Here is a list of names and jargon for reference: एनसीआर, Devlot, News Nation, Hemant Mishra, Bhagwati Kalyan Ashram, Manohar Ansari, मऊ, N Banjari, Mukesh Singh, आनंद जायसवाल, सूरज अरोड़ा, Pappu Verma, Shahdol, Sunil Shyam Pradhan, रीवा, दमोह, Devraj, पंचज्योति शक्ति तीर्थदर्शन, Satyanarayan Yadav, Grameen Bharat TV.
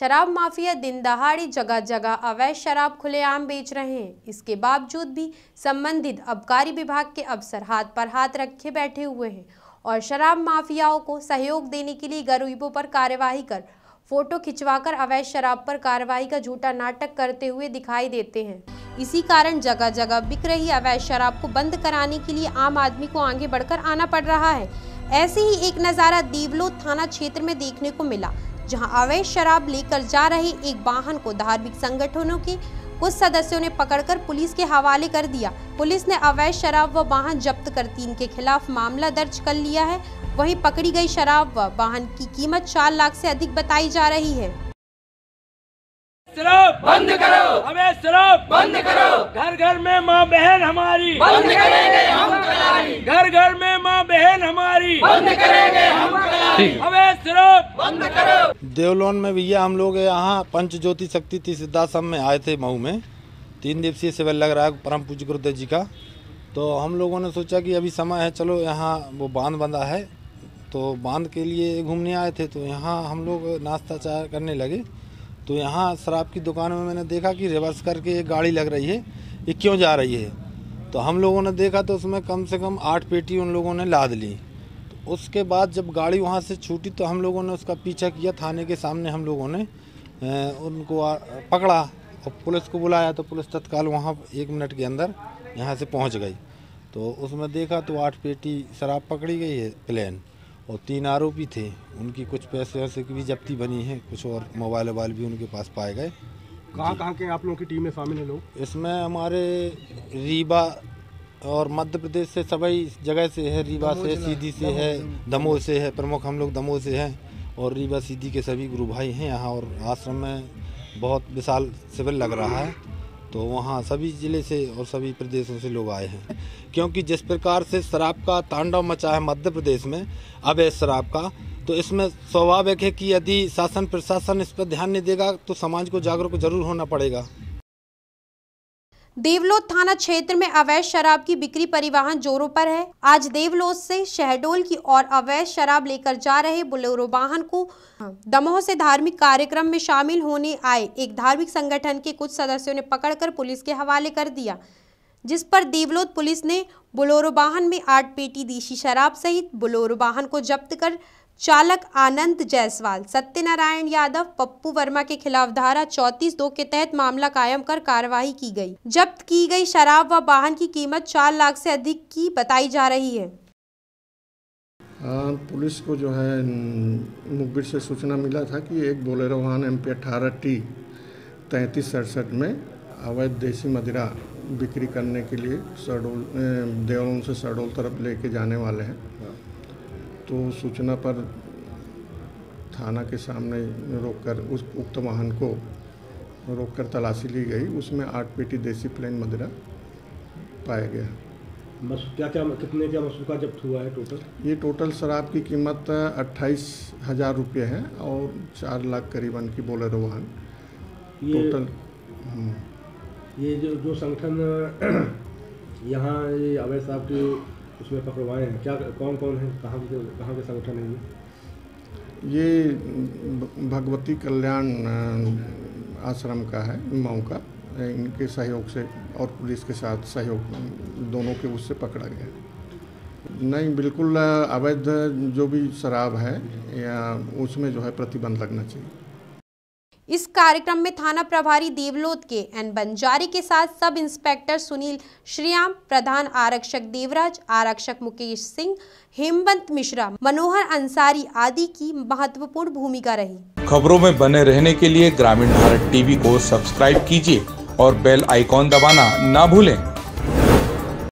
शराब माफिया दिन दहाड़ी जगह जगह अवैध शराब खुलेआम बेच रहे हैं। इसके बावजूद भी संबंधित आबकारी विभाग के अफसर हाथ पर हाथ रखे बैठे हुए हैं और शराब माफियाओं को सहयोग देने के लिए गरीबों पर कार्यवाही कर फोटो खिंचवाकर अवैध शराब पर कार्रवाई का झूठा नाटक करते हुए दिखाई देते हैं। इसी कारण जगह जगह बिक रही अवैध शराब को बंद कराने के लिए आम आदमी को आगे बढ़कर आना पड़ रहा है। ऐसे ही एक नज़ारा देवलोत थाना क्षेत्र में देखने को मिला, जहां अवैध शराब लेकर जा रहे एक वाहन को धार्मिक संगठनों के कुछ सदस्यों ने पकड़कर पुलिस के हवाले कर दिया। पुलिस ने अवैध शराब व वाहन जब्त कर 3 के खिलाफ मामला दर्ज कर लिया है। वहीं पकड़ी गई शराब व वाहन की कीमत 4 लाख से अधिक बताई जा रही है। शराब बंद करो, अवैध शराब बंद करो, घर घर में माँ बहन हमारी बंद करेंगे हम कलाई, घर घर में माँ बहन हमारी बंद करेंगे हम कलाई, अवैध शराब बंद करो। देवलोन में भैया हम लोग यहाँ पंचज्योति शक्ति तीर्थदर्शन में आए थे। मऊ में 3 दिवसीय शिविर लग रहा है परम पूज्य गुरुदेव जी का, तो हम लोगों ने सोचा कि अभी समय है, चलो यहाँ वो बांध बंधा है तो बांध के लिए घूमने आए थे। तो यहाँ हम लोग नाश्ता चाय करने लगे तो यहाँ शराब की दुकान में मैंने देखा कि रिवर्स करके एक गाड़ी लग रही है, ये क्यों जा रही है? तो हम लोगों ने देखा तो उसमें कम से कम 8 पेटी उन लोगों ने लाद ली। तो उसके बाद जब गाड़ी वहाँ से छूटी तो हम लोगों ने उसका पीछा किया। थाने के सामने हम लोगों ने उनको पकड़ा और पुलिस को बुलाया तो पुलिस तत्काल वहाँ 1 मिनट के अंदर यहाँ से पहुँच गई। तो उसमें देखा तो 8 पेटी शराब पकड़ी गई है प्लेन, और 3 आरोपी थे, उनकी कुछ पैसे वैसे की भी जब्ती बनी है, कुछ और मोबाइल वोबाइल भी उनके पास पाए गए। कहाँ के आप लोगों की टीम में शामिल है लोग? इसमें हमारे रीवा और मध्य प्रदेश से सभी जगह से है, रीवा से, सीधी से है, दमोह से है, प्रमुख हम लोग दमोह से हैं और रीवा सीधी के सभी गुरु भाई हैं यहाँ। और आश्रम में बहुत विशाल शिविर लग रहा है तो वहाँ सभी ज़िले से और सभी प्रदेशों से लोग आए हैं, क्योंकि जिस प्रकार से शराब का तांडव मचा है मध्य प्रदेश में अवैध शराब का, तो इसमें स्वाभाविक है कि यदि शासन प्रशासन इस पर ध्यान नहीं देगा तो समाज को जागरूक जरूर होना पड़ेगा। देवलोत थाना क्षेत्र में अवैध शराब की बिक्री परिवहन जोरों पर है। आज देवलोत से शहडोल की ओर अवैध शराब लेकर जा रहे बोलेरो वाहन को दमोह से धार्मिक कार्यक्रम में शामिल होने आए एक धार्मिक संगठन के कुछ सदस्यों ने पकड़कर पुलिस के हवाले कर दिया, जिस पर देवलोत पुलिस ने बोलेरो वाहन में 8 पेटी देशी शराब सहित बोलेरो वाहन को जब्त कर चालक आनंद जायसवाल, सत्यनारायण यादव, पप्पू वर्मा के खिलाफ धारा 34(2) के तहत मामला कायम कर कार्रवाई की गई। जब्त की गई शराब व वाहन की कीमत 4 लाख से अधिक की बताई जा रही है। पुलिस को जो है मुखबिर से सूचना मिला था कि एक बोलेरो वाहन MP 18T 3367 में अवैध देसी मदिरा बिक्री करने के लिए शहडोल देवलोन से शहडोल तरफ लेके जाने वाले हैं। तो सूचना पर थाना के सामने रोककर उस उक्त वाहन को रोककर तलाशी ली गई, उसमें 8 पेटी देसी प्लेन मदिरा पाया गया। क्या मसुका जब्त हुआ है टोटल? ये टोटल शराब की कीमत 28,000 रुपये है और 4 लाख करीबन की बोलेरो वाहन टोटल। ये जो संगठन यहाँ अवैध शराब की उसमें पकड़वाए हैं, क्या कौन है, कहाँ के संगठन है ये? भगवती कल्याण आश्रम का है, मऊ का। इनके सहयोग से और पुलिस के साथ सहयोग दोनों के उससे पकड़ा गया। नहीं, बिल्कुल अवैध जो भी शराब है या उसमें जो है प्रतिबंध लगना चाहिए। इस कार्यक्रम में थाना प्रभारी देवलोत के एन बंजारी के साथ सब इंस्पेक्टर सुनील श्याम प्रधान, आरक्षक देवराज, आरक्षक मुकेश सिंह, हेमंत मिश्रा, मनोहर अंसारी आदि की महत्वपूर्ण भूमिका रही। खबरों में बने रहने के लिए ग्रामीण भारत टीवी को सब्सक्राइब कीजिए और बेल आइकॉन दबाना ना भूलें।